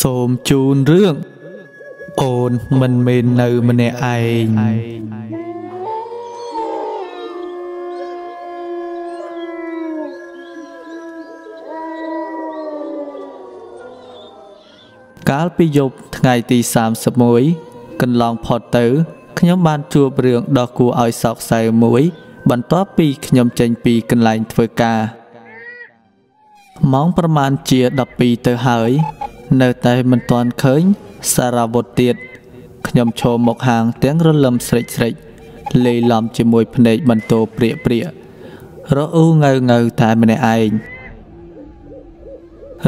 Xôm chun rương ồn mình nâu mình ai Cá bị dục ngày tì xàm sập mũi cần lòng phọt tử nhóm ban chua rương đo cua oi sọc xài mũi bắn tóp bị nhóm chanh bị cần lành thơ ca móng bà man chia đập bị tờ hỡi nơi tay mình toàn khởi xa ra bột tiệt nhóm chô một hàng tiếng rô lâm sạch sạch lì lòm chì mùi phần nếch bắn tố prịa prịa rô ưu ngờ ngờ tại mình ai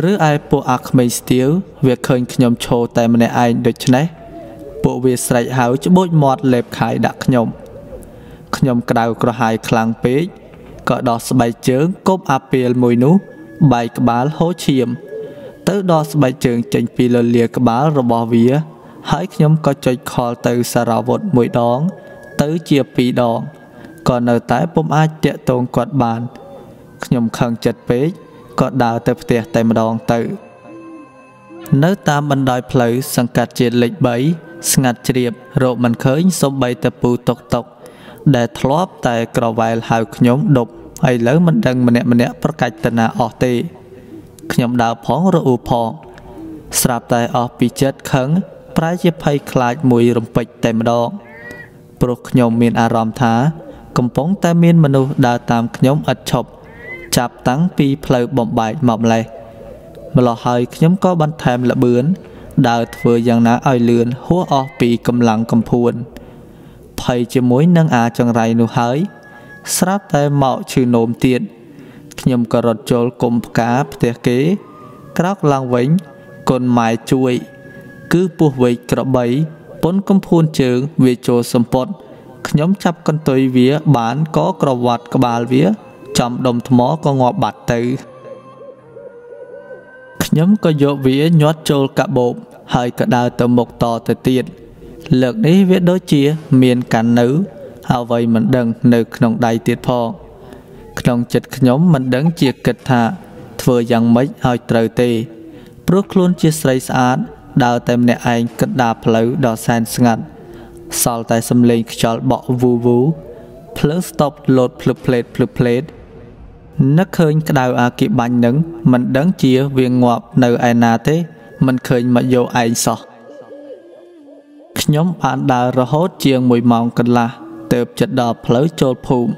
rứ ai bộ ạc mình stiếu việc khởi nhóm chô tại mình ai được chứ này bộ việc sạch háo chứ bốt mọt lệp khai đặc nhóm nhóm kào kro hai khlang pế có đọt bài chướng cốp apel mùi nú bài bán hố chiêm tớ đo bài trường chanh phi lờ lìa các bá rồi bỏ vía hãy nhóm có chơi call từ xà rào vột mũi đón tớ chia phi đòn còn ở tái bom ai chạy tôn quạt bàn nhóm khăn chật bế còn đào tập tiệt tay mà đòn tự nếu ta mình đòi plei sang cạt trên lệch bấy ngặt triệp rồi mình khởi xong bay tập bù tộc tộc để thóp tại cờ vài hào nhóm đục hay lớn mình đang mình nẹt bắt cạch tên là ở tì nhóm đào phóng rồi u phóng sạp tại ở bị chết khấn trái chế phay khai mùi rồng bịch tại mà đo pro nhóm miền aram thá cầm phóng tai miền manu đào tam nhóm ắt chọc chạp táng pi plei bom bài mỏm lệ mà lò hơi nhóm có ban thèm là bướn đào vừa giang ná ai lươn húa ở bị cầm lặng cầm phuôn phay chế mối nâng á chẳng rai nu hái sạp tại mạo trừ nôm tiền nhầm cờ rột chôl cùng cá tê kế các lăng vĩnh còn mài chuối cứ buộc vây cọ bấy bốn con phun trường về chỗ sầm bột nhóm chắp con tơi vía bán có cờ vạt cờ bà vía chậm đồng thó có ngọ bạt tử nhóm có dỗ vía nhót chôl cả bộ hơi cả đào tầm một tò tờ tiền lượt đấy vía đối chia miền cản nữ hào vây mình đừng nực nòng đầy tiệt phò trong chật nhóm mình đứng chia kịch thả vừa dặn mấy hơi trời tê bước luôn chia sẻ sát đào tem nè anh cất đà phleu đỏ sen ngặt sau tại xâm lên cho bọ vù vù plus stop lột plate nấc khơi đào à kịp bánh nứng mình đứng chia viên ngọp nơi ai nà thế mình khơi mà vô anh sọ nhóm bạn đào rồi hốt chiêng mùi mỏng cần là tệp chật đỏ phleu chôn phùm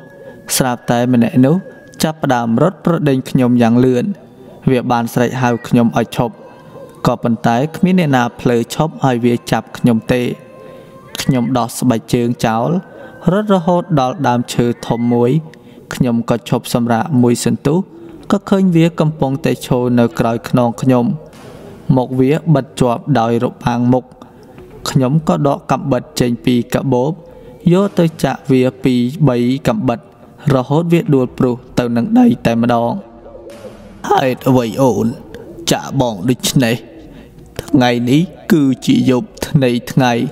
sạp tại mình nè nú chắp đàm rốt rốt đênh nhóm dạng lươn việc bàn sạch hào nhóm ở chộp có bần tái khmí nè nà plei chộp hỏi việc chạp nhóm tê nhóm đọt bạch chương cháo rốt rốt hốt đọt đàm trừ thôm muối nhóm có chộp xâm rạ mùi sân tú có khơi việc cầm bông tê chô nở cõi nòng nhóm một việc bật chọp đòi rộp hàng mục nhóm có đọ cầm bật trên pì cả bốp vô tới chạ việc pì bấy cầm bật rồi hốt viết đuôi pru tàu nâng đầy tại mà đó hãy vậy ổn trả bọn địch này ngày ní cứ chỉ dục này ngày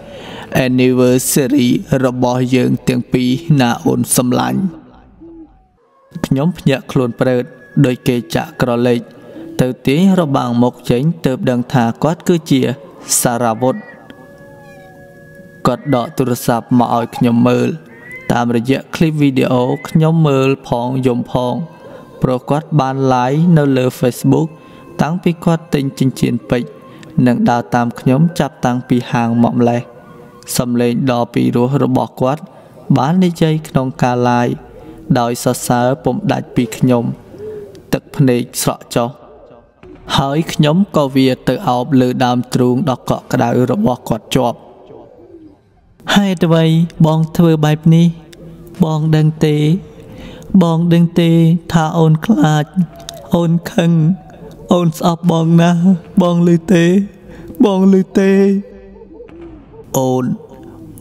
anniversary rồi bỏ dưỡng tiếng pi na ổn xâm lạnh nhóm nhạc luôn bật đôi kê trả cỏ lệch từ tiếng rồi bằng một chánh tớp đằng thả quát cứ chia saravot cọt đỏ tụi sạp mà ỏi nhóm mơ tạm rời dạ clip video nhóm mơ phong dùng phong pro quát ban lái nơi lơ Facebook tăng pi quát tình chinh chiến bệnh nâng đào tam nhóm chạp tăng pi hàng mỏm lè xâm lên đo pi rúa rồi bỏ quát bán đi chơi nông ca lai đòi xa xa bụng đại pi nhóm tức phê sợ cho hỏi nhóm có việc tự áo lừa đàm truông đọc cọ cả đào rồi bỏ quát chọp hai tay bong thưa bài ní bong đăng tê tha ôn khát ôn khăn ôn sập bong na bong lư tê ôn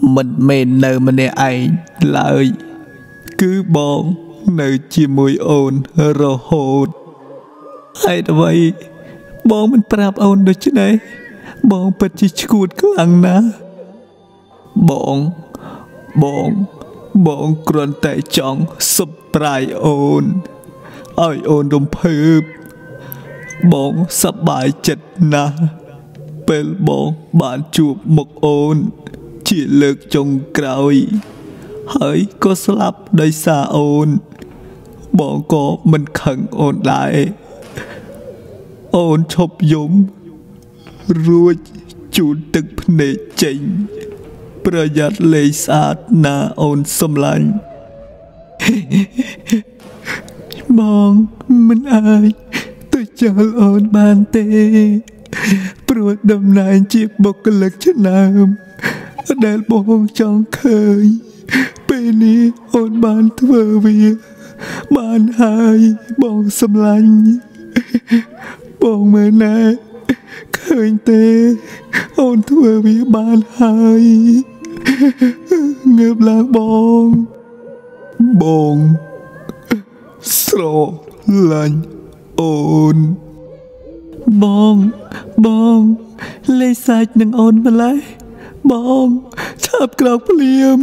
mình nợ mình nè ai lại cứ bong nợ chỉ mùi ôn rồi hồn hai tay Bong mình prap ôn được chứ này. Bong bật chi chuột lăng na. Bong, bong, bong còn tại chọn subscribe ôn. Ôi ôn đồng phớp. Bong sắp bài chật na. Bèl bong bạn chụp một ôn. Chỉ lực trong cõi. Hỡi có slap đầy xa ôn. Bong có mình khẩn ôn lại. Ôn chọc giống ruột chụt tức nể chỉnh bây giờ lấy sát na ôn xâm lạnh mong mình ai tôi chờ ôn bàn tê ruột đầm này chịp bọc lực chất nam đèn bóng trong khơi bên đi ôn bàn thơ việc bàn hai bóng xâm lạnh bóng mơ nè khởi tê ôn thua với bạn hai ngược là bóng bóng sổ lạnh ôn bóng bóng lấy sạch nâng ôn mà lấy bóng chạp cọc liêm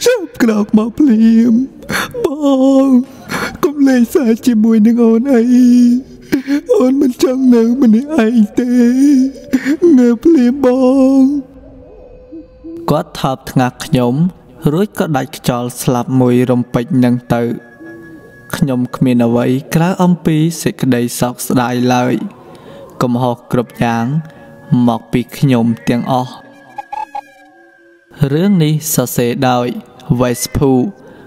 chạp cọc mọc liêm bóng cũng lấy sạch chỉ mùi nâng ôn ấy ôn mình chẳng nợ mình anh tê ngợp liếm bóng có thập ngạc nhóm rút có đạch cho slap mùi rồng bạch nâng tự nhóm mình ở vậy các ông pi sẽ đầy sọc đại lợi cùng họ cụp dáng mọc bị nhóm tiếng o rướng này sẽ sẽ đợi Westpool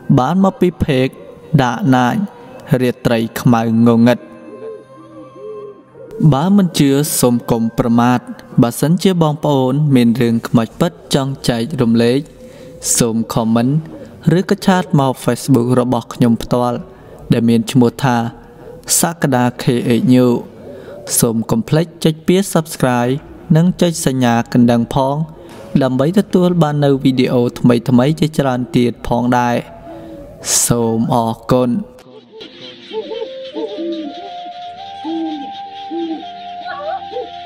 bán mọc bị phê đã nại riết trầy khmai ngô ngật bá mình chưa xôm cồm promad bà sẵn chia bong ôn mình rừng mạch bất trong chạy rùm lệ xôm comment rứa có chat màu Facebook rồi bọc nhôm toal để mình mua tha sakada khe nhiều xôm complex check biết subscribe nâng check sân nhà cần đăng phong làm bấy tất tuôn ban đầu video thầm mấy chơi tràn tiệt phong đại xôm o con